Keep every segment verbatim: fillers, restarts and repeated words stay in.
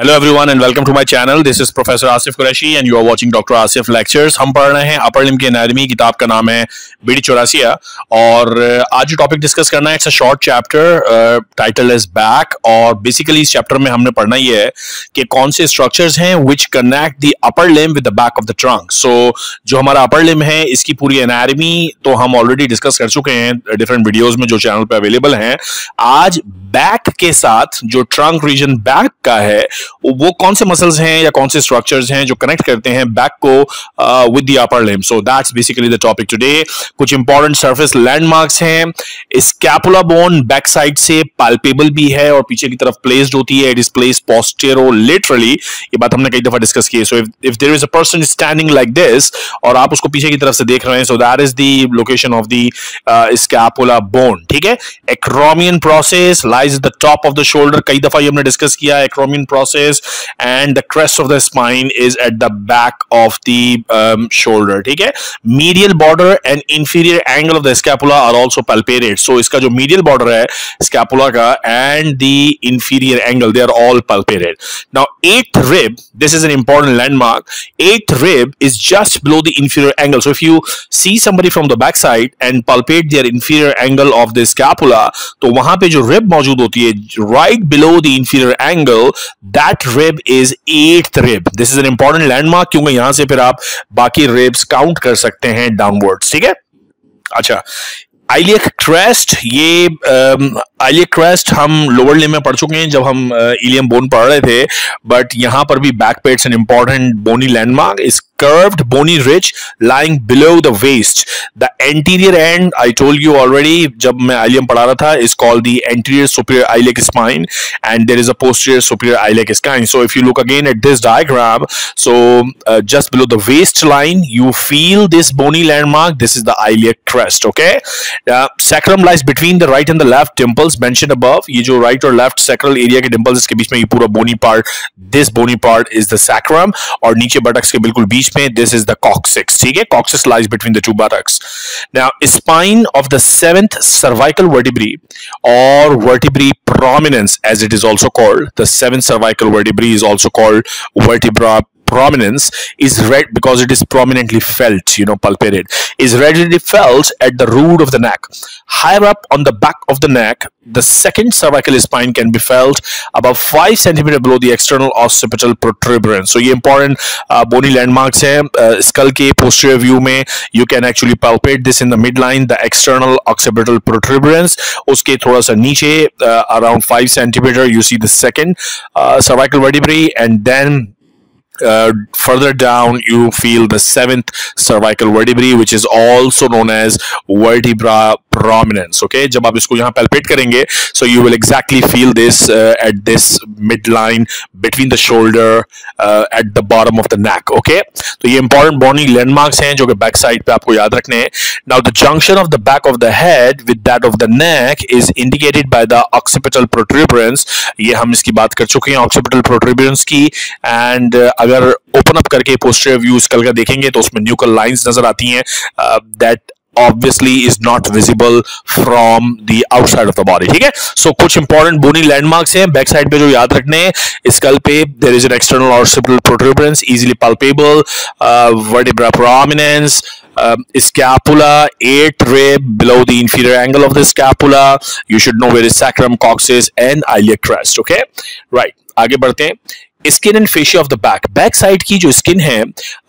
Hello everyone and welcome to my channel. This is professor Asif Qureshi and you are watching doctor Asif lectures. हम पढ़ रहे हैं upper limb की anatomy. किताब का नाम है बीडी चौरासिया और आज जो टॉपिक डिस्कस करना है it's a short chapter. Title is back और बेसिकली इस चैप्टर में हमने पढ़ना ये है कि कौन से स्ट्रक्चर्स हैं which connect the upper limb with the back of the trunk. So जो हमारा अपर लिम्ब है इसकी पूरी एनाटॉमी तो हम ऑलरेडी डिस्कस कर चुके हैं डिफरेंट वीडियोज में जो चैनल पर अवेलेबल हैं. आज बैक के साथ जो ट्रंक रीजन बैक का है वो कौन से मसल्स हैं या कौन से स्ट्रक्चर्स हैं जो कनेक्ट करते हैं बैक को with the upper limb. So that's basically the topic today. कुछ इंपॉर्टेंट सरफेस लैंडमार्क्स हैं. स्कैपुला बोन बैक साइड से पाल्पेबल भी है और पीछे की तरफ प्लेस्ड होती है. It is placed posterolaterally. ये बात हमने कई दफा डिस्कस की. So if if there is a person standing like this और आप उसको पीछे की तरफ से देख रहे हैं so that is the location of the scapula bone. ठीक है. Acromion process lies at the top of the shoulder. कई दफा ये हमने डिस्कस किया acromion process. And the crest of the spine is at the back of the um, shoulder. ठीक है. Medial border and inferior angle of the scapula are also palpate. So इसका जो medial border है scapula का and the inferior angle they are all palpate. Now eighth rib, this is an important landmark. Eighth rib is just below the inferior angle. So if you see somebody from the back side and palpate their inferior angle of the scapula, तो वहां पे जो rib मौजूद होती है right below the inferior angle that That rib is eighth rib. This is an important landmark क्योंकि यहां से फिर आप बाकी ribs count कर सकते हैं downwards. ठीक है. अच्छा iliac crest. ये iliac crest हम लोअर लिम्ब में पढ़ चुके हैं जब हम ilium bone पढ़ रहे थे but यहाँ पर भी back पे it's an important bony landmark. इस curved bony ridge lying below the waist. The anterior end, I told you already, जब मैं ilium पढ़ा रहा था, is called the anterior superior iliac spine, and there is a posterior superior iliac spine. So if you look again at this diagram, so uh, just below the waistline, you feel this bony landmark. This is the iliac crest. Okay. Uh, sacrum lies between the right and the left dimples mentioned above. ये जो right और left sacral area के dimples इसके बीच में ये पूरा bony part, this bony part is the sacrum, और नीचे buttocks के बिल्कुल बीच में this is the coccyx. ठीक है. Coccyx lies between the two buttocks. Now spine of the seventh cervical vertebrae or vertebrae prominens as it is also called. The seventh cervical vertebrae is also called vertebra prominence is red because it is prominently felt, you know, palpated, is readily felt at the root of the neck. Higher up on the back of the neck, the second cervical spine can be felt about five centimeter below the external occipital protuberance. So, ये important uh, bony landmarks हैं. Uh, skull के posterior view में you can actually palpate this in the midline, the external occipital protuberance. उसके थोड़ा सा नीचे uh, around five centimeter you see the second uh, cervical vertebrae and then Uh, further down you feel the seventh cervical vertebrae which is also known as vertebra prominence. Okay, जब आप इसको यहाँ palpate करेंगे so you will exactly feel this uh, at this midline between the shoulder uh, at the bottom of the neck. Okay, तो ये important bony landmarks हैं जो कि back side पे आपको याद रखने हैं. Now the junction of the back of the head with that of the neck is indicated by the occipital protuberance. ये हम इसकी बात कर चुके हैं occipital protuberance की and uh, अगर ओपन अप करके पोस्टेरियर व्यू स्कल का देखेंगे तो उसमें न्यूकल लाइंस नजर आती हैं that obviously is not visible from the outside of the body. ठीक है. So कुछ important bony landmarks हैं back side पे जो याद रखने हैं. Skull पे there is an external occipital protuberance easily palpable, uh, vertebra prominence, uh, scapula, eighth rib below the inferior angle of the scapula. You should know where is sacrum, coccyx and iliac crest. Okay, right. आगे बढ़ते हैं. Skin and fascia of the back. Back side की जो skin है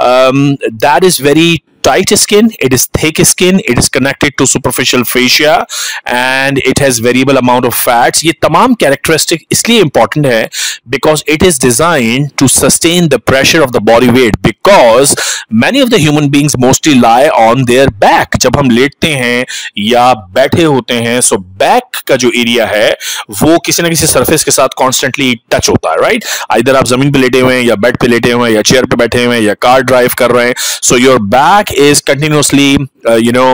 um, that is very tight skin, it is thick skin, it is connected to superficial fascia and it has variable amount of fats. ये तमाम characteristic इसलिए important है because it is designed to sustain the pressure of the body weight because many of the human beings mostly lie on their back. जब हम लेटते हैं या बैठे होते हैं so back का जो area है वो किसी ना किसी surface के साथ constantly touch होता है. Right, either आप जमीन पे लेटे हुए हैं या bed पे लेटे हुए हैं या chair पे बैठे हुए हैं या car drive कर रहे हैं so your back is continuously, uh, you know,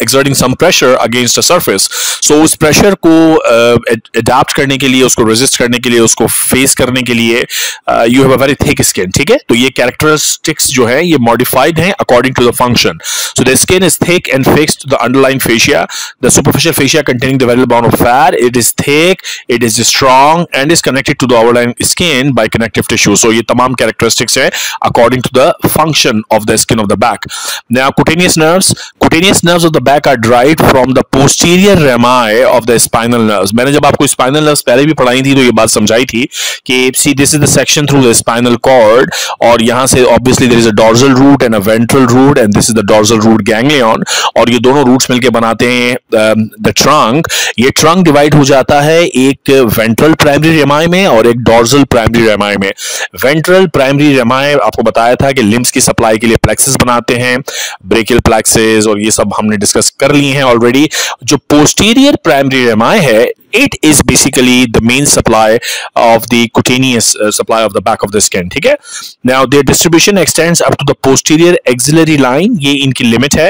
exerting some pressure against a surface. So उस pressure को adapt करने के लिए, उसको resist करने के लिए, उसको face करने के लिए you have a very thick skin, ठीक है? तो ये characteristics जो है ये modified हैं according to the function. So the skin is thick and fixed to the underlying fascia. The superficial fascia containing the vertebral bone of fat. It is thick, it is strong, and is connected to the overlying skin by connective tissue. So ये तमाम characteristics हैं according to the function of the skin of the back. Now cutaneous nerves, cutaneous nerves of the back are derived from the posterior rami of the spinal nerves. मैंने जब आपको spinal nerves पहले भी पढ़ाई थी तो ये बात समझाई थी कि see this is the section through the spinal cord और यहाँ से obviously there is a dorsal root and a ventral root and this is the dorsal root ganglion और ये दोनों roots मिलके बनाते हैं um, the trunk. ये trunk divide हो जाता है एक ventral primary rami में और एक dorsal primary rami में. Ventral primary rami आपको बताया था कि limbs की supply के लिए plexus बनाते हैं, brachial plexus और ये सब हमने डिस्कस कर लिए हैं ऑलरेडी. जो पोस्टीरियर प्राइमरी रेमाई है it is basically the main supply of the cutaneous uh, supply of the back of the skin, ठीक है? Now their distribution extends up to the posterior axillary line. ये इनकी limit है.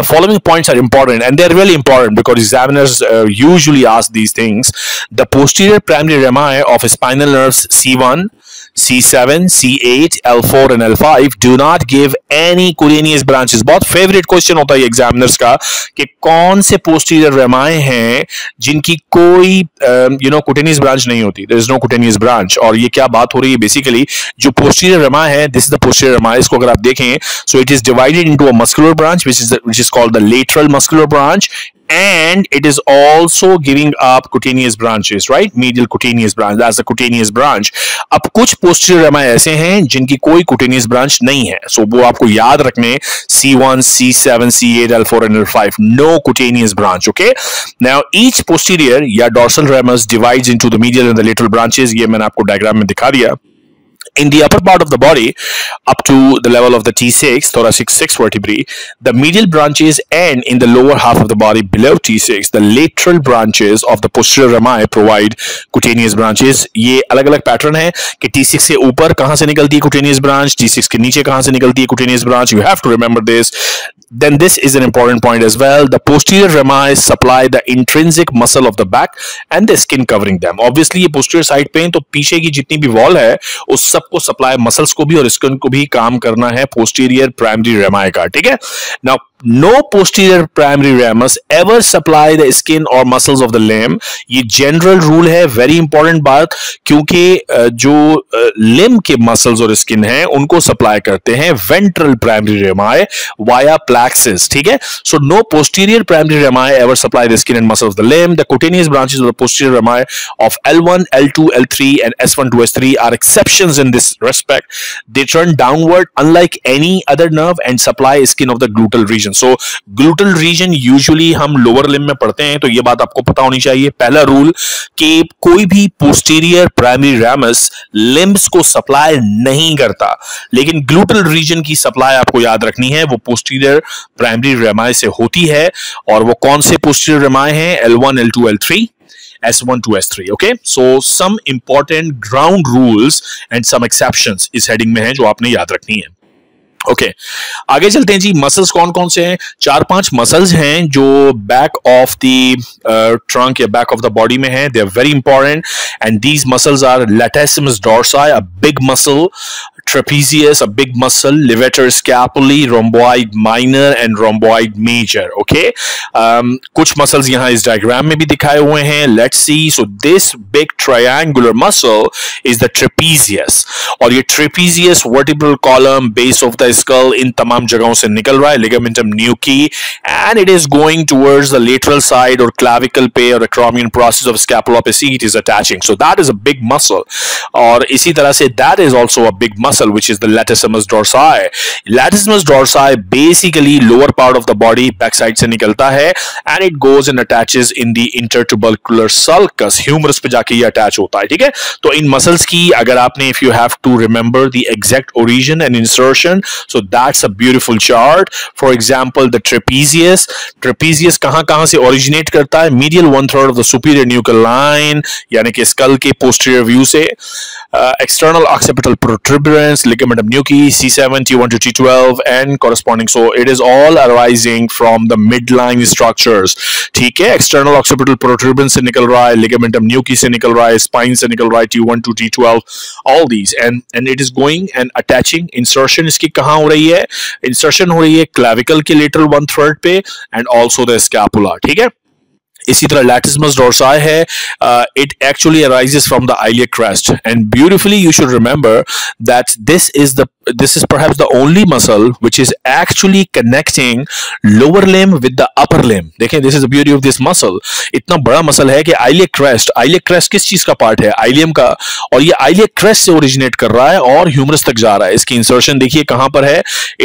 The following points are important and they are really important because examiners uh, usually ask these things. The posterior primary rami of spinal nerves C one, C seven, C eight, L four and L five do not give any cutaneous branches. बहुत favorite question होता है examiners का कि कौन से posterior rami हैं जिनकी कोई you know cutaneous branch नहीं होती. There is no cutaneous branch. और ये क्या बात हो रही है basically जो posterior rami है, this is the posterior rami, इसको अगर आप देखें so it is divided into a muscular branch which is the, which is called the lateral muscular branch. And it is also giving up cutaneous branches, right? Medial cutaneous branch. That's the cutaneous branch. अब कुछ posterior rami ऐसे हैं जिनकी कोई cutaneous branch नहीं है. So वो आपको याद रखने C one, C seven, C eight, L four and L five. No cutaneous branch. Okay. Now each posterior या dorsal ramus divides into the medial and the lateral branches. ये मैंने आपको diagram में दिखा दिया. In the upper part of the body, up to the level of the T six, thoracic six vertebrae, the medial branches end in the lower half of the body below T six. The lateral branches of the posterior rami provide cutaneous branches. ये अलग-अलग pattern है कि T six से ऊपर कहाँ से निकलती है cutaneous branch, T six के नीचे कहाँ से निकलती है cutaneous branch. You have to remember this. Then this is an important point as well. The posterior rami supply the intrinsic muscle of the back and the skin covering them. Obviously ये posterior side पे हैं तो पीछे की जितनी भी wall है उस सब को supply muscles को भी और skin को भी काम करना है posterior primary rami का, ठीक है? Now no posterior primary ramus ever supply the skin or muscles of the limb. ये general rule है, very important बात, क्योंकि जो limb के muscles और skin हैं उनको supply करते हैं ventral primary rami via plexus, ठीक है? So no posterior primary rami ever supply the skin and muscles of the limb. The cutaneous branches of the posterior rami of L one, L two, L three and S one to S three are exceptions in this respect. They turn downward unlike any other nerve and supply skin of the gluteal region. So gluteal region usually हम lower limb में पढ़ते हैं तो ये बात आपको पता होनी चाहिए. पहला rule कि कोई भी posterior primary ramus limbs को supply नहीं करता, लेकिन gluteal region की supply आपको याद रखनी है, वो posterior primary rami से होती है. और वो कौन से posterior rami हैं? L one, L two, L three, S one to S three. Okay, so some important ground rules and some exceptions इस heading में हैं जो आपने याद रखनी है. Okay okay. आगे चलते हैं जी. मसल्स कौन कौन से हैं? चार पांच मसल्स हैं जो बैक ऑफ द ट्रंक या बैक ऑफ द बॉडी में हैं. They are very important and these muscles are latissimus dorsi a big muscle, trapezius a big muscle, levator scapulae, rhomboid minor and rhomboid major. Okay, um kuch muscles yahan is diagram mein bhi dikhaye hue hain. Let's see. So this big triangular muscle is the trapezius aur ye trapezius vertebral column base of the skull in tamam jagahon se nikal raha hai, ligamentum nuchae, and it is going towards the lateral side or clavicle pe or acromion process of scapulopecy it is attaching. So that is a big muscle aur isi tarah se that is also a big muscle which is the latissimus dorsi. Latissimus dorsi basically lower part of the body backside se nikalta hai and it goes and attaches in the intertubercular sulcus. Humerus pe jaake ye attach hota hai, theek hai? To in muscles ki agar aapne, if you have to remember the exact origin and insertion, so that's a beautiful chart. For example, the trapezius, trapezius kahan kahan se originate karta hai? Medial one third of the superior nuchal line, yani ke skull ke posterior view se, uh, external occipital protuberance, prominens, ligamentum nuchae, C seven, T one to T twelve, and corresponding. So it is all arising from the midline structures. Okay, external occipital protuberance se nikal raha hai, ligamentum nuchae se nikal raha hai, spine se nikal raha hai, T one to T twelve, all these, and and it is going and attaching. Insertion iski kahan ho rahi hai? Insertion ho rahi hai clavicle ke lateral one third pe, and also the scapula. ठीक है? इसी तरह latissimus dorsi है, uh, it actually arises from the iliac crest, and beautifully you should remember that this is the this is perhaps the only muscle which is actually connecting lower limb with the upper limb. देखें, this is the beauty of this muscle. इतना बड़ा muscle है कि iliac crest, iliac crest किस चीज का part है? Ilium का, और ये iliac crest से originate कर रहा है और humerus तक जा रहा है. इसकी insertion देखिए कहाँ पर है?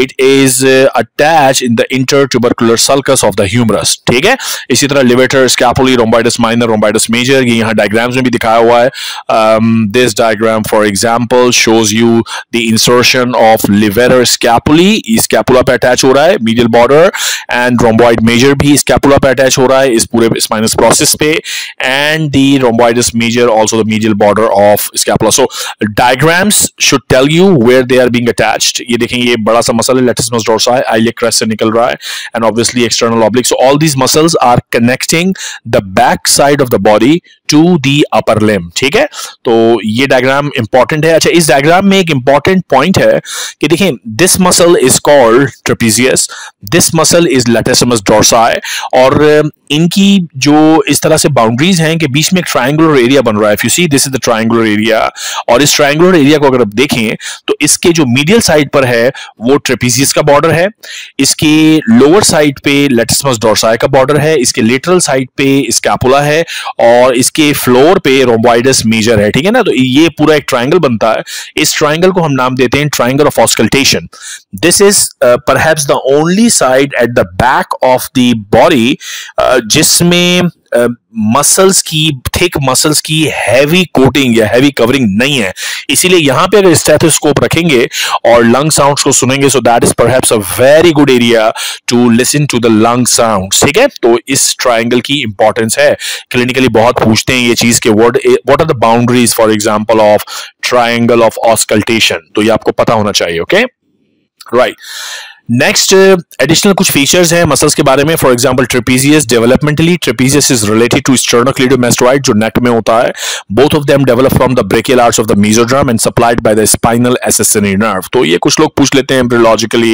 It is uh, attached in the intertubercular sulcus of the humerus. ठीक है? इसी तरह levator scapulae, rhomboidus minor, rhomboidus major, ये यहाँ diagrams में भी दिखाया हुआ है. Um, this diagram, for example, shows you the insertion of levator scapulae, scapula पे attach हो रहा है, medial border, and rhomboid major भी scapula पे attach हो रहा है, इस पूरे spinous process पे, and the rhomboidus major also the medial border of scapula. So diagrams should tell you where they are being attached. ये देखें, ये बड़ा सा muscle है, latissimus dorsi, iliac crest से निकल रहा है, and obviously external oblique. So all these muscles are connecting the back side of the body to the upper limb. ठीक है, तो ये diagram important है. अच्छा, इस diagram में एक important point है कि देखें, this muscle is called trapezius, this muscle is latissimus dorsi, और इनकी जो इस तरह से boundaries हैं कि बीच में एक triangular area बन रहा है. If you see, this is the triangular area, और इस triangular area को अगर आप देखें तो इसके जो medial side पर है वो trapezius का border है, इसके lower side पे latissimus dorsi का border है, इसके lateral side पे scapula है, और इसके floor पे rhomboidus major है. ठीक है ना, तो ये पूरा एक triangle बनता है. इस triangle को हम नाम देते हैं triangle of auscultation. This is uh, perhaps the only side at the back of the body uh, जिसमें uh, muscles की, thick muscles की heavy coating या heavy covering नहीं है. इसीलिए यहाँ पे अगर stethoscope रखेंगे और lung sounds को सुनेंगे, so that is perhaps a very good area to listen to the lung sounds. ठीक है, तो इस triangle की importance है. Clinically बहुत पूछते हैं ये चीज के what what are the boundaries, for example, of triangle of auscultation. तो ये आपको पता होना चाहिए. Okay, right. Next, uh, additional कुछ features हैं muscles के बारे में. For example, trapezius, developmentally trapezius is related to sternocleidomastoid जो neck में होता है. Both of them develop from the brachial arch of the mesoderm and supplied by the spinal accessory nerve. तो ये कुछ लोग पूछ लेते हैं embryologically.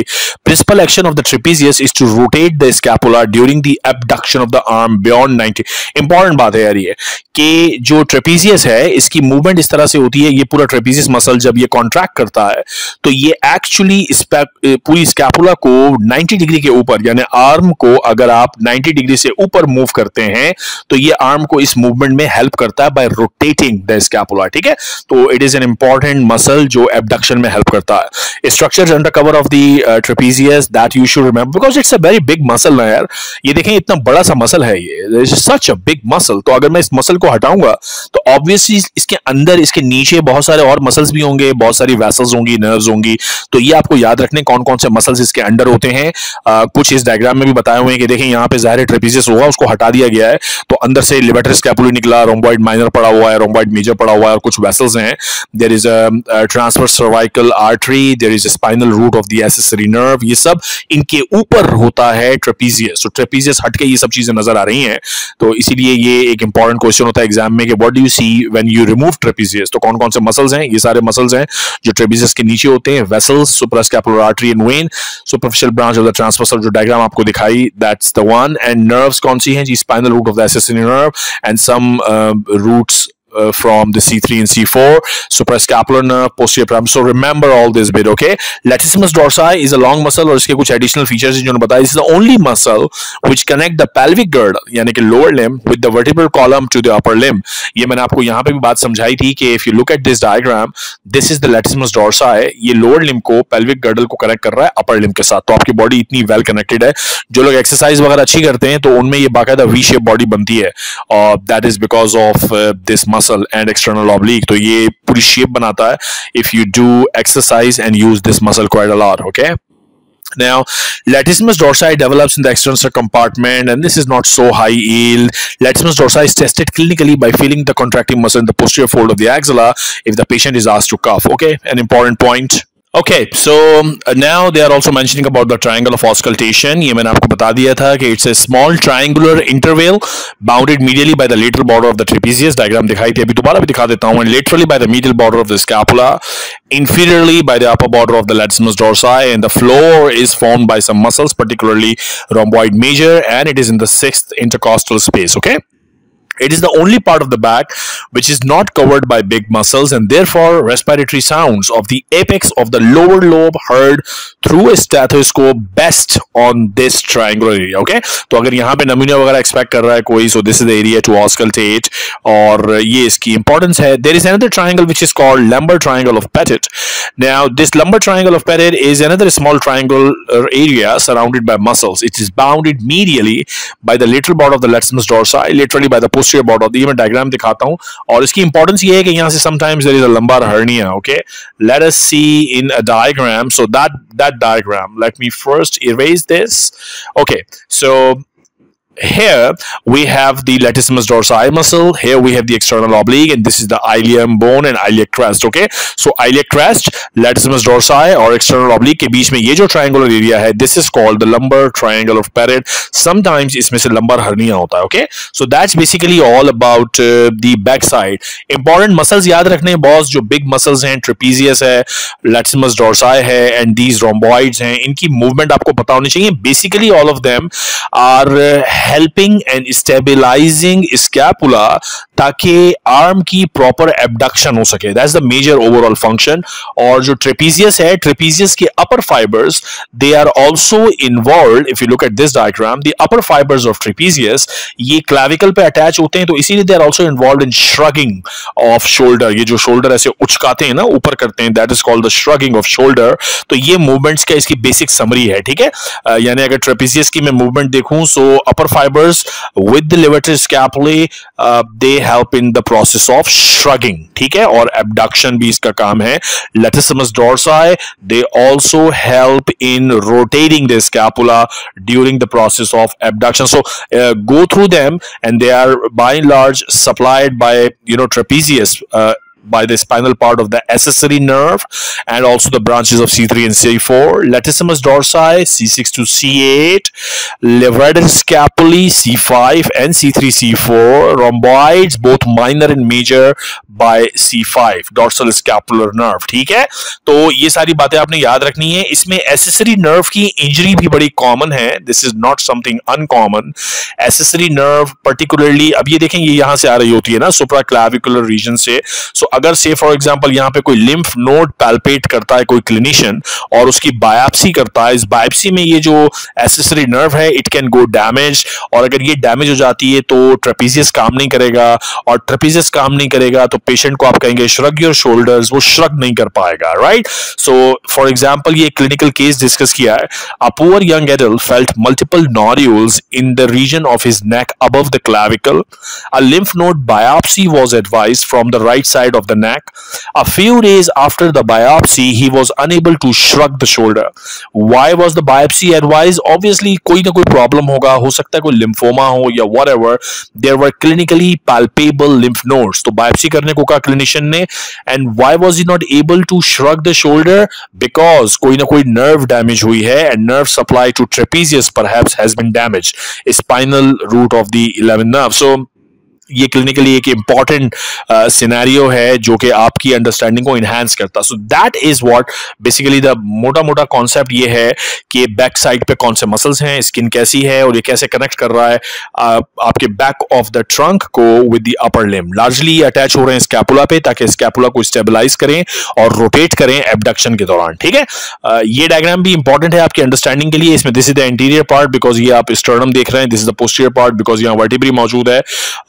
Principal action of the trapezius is to rotate the scapula during the abduction of the arm beyond ninety. Important बात है यार ये कि जो trapezius है इसकी movement इस तरह से होती है. ये पूरा trapezius muscle जब ये contract करता है तो ये actually पूरी scapula को ninety डिग्री के ऊपर, यानी आर्म को अगर आप ninety डिग्री से ऊपर मूव करते हैं तो ये आर्म को इस मूवमेंट में हेल्प करता है बाय रोटेटिंग द स्कैपुला. ठीक है, तो it is an important muscle जो एब्डक्शन में हेल्प करता है. Structures under cover of the trapezius that you should remember because it's a very big muscle ना यार. ये देखें, इतना बड़ा सा मसल है ये, सच अ बिग मसल. तो अगर मैं इस मसल को हटाऊंगा तो ऑब्वियसली इसके अंदर, इसके नीचे बहुत सारे और मसल्स भी होंगे, बहुत सारी वेसल्स होंगी, नर्व्स होंगी. तो ये आपको याद रखने कौन-कौन से मसल्स के अंडर होते हैं. आ, कुछ इस डायग्राम में भी बताए हुए हैं कि देखें, यहाँ पे ज़ाहिर ट्रेपेजियस होगा, उसको हटा दिया गया है, तो अंदर से लेवेटर स्कैपुला निकला, रोम्बॉइड माइनर पड़ा हुआ है, रोम्बॉइड मेजर पड़ा हुआ है, और कुछ वेसल्स हैं. There is a transverse cervical artery, there is a spinal root of the accessory nerve. ये सब इनके ऊपर होता है ट्रेपेजियस. तो ट्रेपेजियस हटके ये सब चीजें नजर आ रही हैं. तो इसीलिए ये एक इंपॉर्टेंट क्वेश्चन होता है एग्जाम में कि what do you see when you remove trapezius. तो कौन-कौन से मसल्स हैं? ये सारे मसल्स हैं जो ट्रेपेजियस के नीचे होते हैं, vessels, suprascapular artery and vein, superficial branch of the transverse जो डायग्राम आपको दिखाई, that's the one. And nerves कौन सी हैं जी? Spinal root of the accessory nerve and some roots Uh, from the C three and C four, suprascapular nerve, posterior primary. So remember all this bit, okay? Latissimus dorsi is a long muscle, और इसके कुछ additional features हैं जो ने बताया. This is the only muscle which connect the pelvic girdle, यानी कि lower limb, with the vertebral column to the upper limb. ये मैंने आपको यहाँ पे भी बात समझाई थी कि if you look at this diagram, this is the latissimus dorsi. ये lower limb को, pelvic girdle को connect कर रहा है upper limb के साथ. तो आपकी body इतनी well connected है. जो लोग exercise वगैरह अच्छी करते हैं तो उनमें ये बाकायदा V-shape body बनती है. Uh, that is because of uh, this muscle. Muscle and external oblique. तो ये पूरी shape बनाता है if you do exercise and use this muscle quite a lot. Okay. Now, latissimus dorsi develops in the extensor compartment, and this is not so high yield. Latissimus dorsi is tested clinically by feeling the contracting muscle in the posterior fold of the axilla if the patient is asked to cuff. Okay, an important point. Okay, so uh, now they are also mentioning about the triangle of auscultation. ये मैंने आपको बता दिया था कि it's a small triangular interval bounded medially by the lateral border of the trapezius. Diagram दिखाई थी, अभी दोबारा भी दिखा देता हूँ. And laterally by the medial border of the scapula, inferiorly by the upper border of the latissimus dorsi, and the floor is formed by some muscles, particularly rhomboid major, and it is in the sixth intercostal space. Okay. It is the only part of the back which is not covered by big muscles, and therefore respiratory sounds of the apex of the lower lobe heard through a stethoscope best on this triangular area. Okay, तो अगर यहाँ पे नमूना वगैरह expect कर रहा है कोई, so this is the area to auscultate, और ये इसकी importance है. There is another triangle which is called lumbar triangle of Pettit. Now, this lumbar triangle of Pettit is another small triangular area surrounded by muscles. It is bounded medially by the lateral border of the latissimus dorsi, laterally by the posterior border. ये मैं diagram दिखाता हूँ, और इसकी importance ये है कि यहाँ से sometimes there is a lumbar hernia. Okay, let us see in a diagram. So that that diagram. Let me first erase this. Okay, so here we have the latissimus dorsi muscle, here we have the external oblique, and this is the ilium bone and iliac crest. Okay, so iliac crest, latissimus dorsi or external oblique ke beech mein ye jo triangular area hai, this is called the lumbar triangle of Pettit. Sometimes isme se lumbar hernia hota hai. Okay, so that's basically all about uh, the back side. Important muscles yaad rakhne boss, jo big muscles hain, trapezius hai, latissimus dorsi hai, and these rhomboids hain, inki movement aapko pata honi chahiye. Basically all of them are uh, helping and stabilizing scapula ताकि arm की proper abduction हो सके. That's the major overall function. और जो trapezius है, trapezius के upper fibers, they are also involved. If you look at this diagram, the upper fibers of trapezius ये clavicle पे attach होते हैं, तो इसीलिए they are also involved in shrugging of shoulder. ये जो shoulder ऐसे उचकाते हैं ना, ऊपर करते हैं, that is called the shrugging of shoulder. तो ये movements का इसकी basic summary है, ठीक है? यानी अगर trapezius की मैं movement देखूँ, so upper fibers with the levator scapulae, uh, they help in the process of shrugging, ठीक है, और abduction भी इसका काम है. Latissimus dorsi, they also help in rotating the scapula during the process of abduction. So uh, go through them, and they are by and large supplied by, you know, trapezius, uh, by the spinal part of the accessory nerve, and also the branches of C three and C four, latissimus dorsi C six to C eight, levator scapulae C five and C three C four, rhomboids both minor and major by C five, dorsal scapular nerve. ठीक है, तो ये सारी बातें आपने याद रखनी है. इसमें accessory nerve की injury भी बड़ी common है. This is not something uncommon. Accessory nerve particularly, अब ये देखें, ये यहाँ से आ रही होती है ना, supraclavicular region से. So अगर say for example यहाँ पे कोई lymph node palpate करता है कोई clinician और उसकी biopsy करता है, इस biopsy में ये जो accessory nerve है, it can go damaged, और अगर ये damage हो जाती है तो trapezius काम नहीं करेगा, और trapezius काम नहीं करेगा तो patient को आप कहेंगे shrug your shoulders, वो shrug नहीं कर पाएगा, right? So for example ये clinical case discuss किया है. A poor young adult felt multiple nodules in the region of his neck above the clavicle. A lymph node biopsy was advised from the right side of the neck. A few days after the biopsy, he was unable to shrug the shoulder. Why was the biopsy advised? Obviously, कोई ना कोई problem होगा, हो सकता है कोई lymphoma हो या whatever. There were clinically palpable lymph nodes. तो biopsy करने को कहा clinician ने. And why was he not able to shrug the shoulder? Because कोई ना कोई nerve damage हुई है, and nerve supply to trapezius perhaps has been damaged, a spinal root of the eleventh nerve. So ये clinically एक important scenario है जो कि आपकी अंडरस्टैंडिंग को इनहैंस करता. So that is what basically the मोटा मोटा कॉन्सेप्ट ये है कि बैक साइड पे कौन से मसल्स हैं, स्किन कैसी है, और ये कैसे कनेक्ट कर रहा है आप, आपके बैक ऑफ द ट्रंक को with the upper limb. Largely attach हो रहे हैं स्कैपुला पे ताकि स्कैपुला को स्टेबलाइज करें और रोटेट करें एबडक्शन के दौरान. ठीक है, uh, ये डायग्राम भी इंपॉर्टेंट है आपकी अंडरस्टैंडिंग के लिए. इसमें this is the interior part because ये आप स्टर्नम देख रहे हैं, this is the posterior part because यहाँ वर्टिब्री मौजूद है.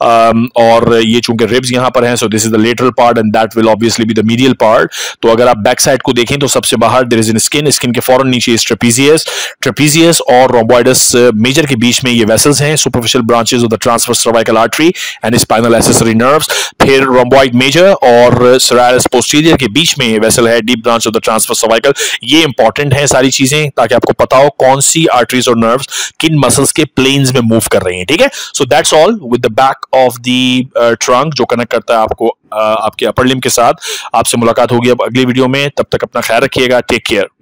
uh, um, और ये चूंकि रिब्स यहाँ पर हैं, so this is the lateral part and that will obviously be the medial part. तो अगर आप बैक साइड को देखें तो सबसे बाहर there is an skin, skin के फौरन नीचे is trapezius, trapezius और rhomboidus major के बीच में ये vessels हैं, superficial branches of the transverse cervical artery and spinal accessory nerves. फिर rhomboid major और serratus posterior के बीच में ये vessel है, deep branch of the transverse cervical. ये important है सारी चीजें ताकि आपको पता हो कौन सी arteries और nerves किन muscles के planes में move कर रही हैं, ठीक है? So that's all with the back of the uh, trunk जो कनेक्ट करता है आपको uh, आपके अपर लिम्ब के साथ. आपसे मुलाकात होगी अब अगली वीडियो में, तब तक अपना ख्याल रखिएगा, टेक केयर.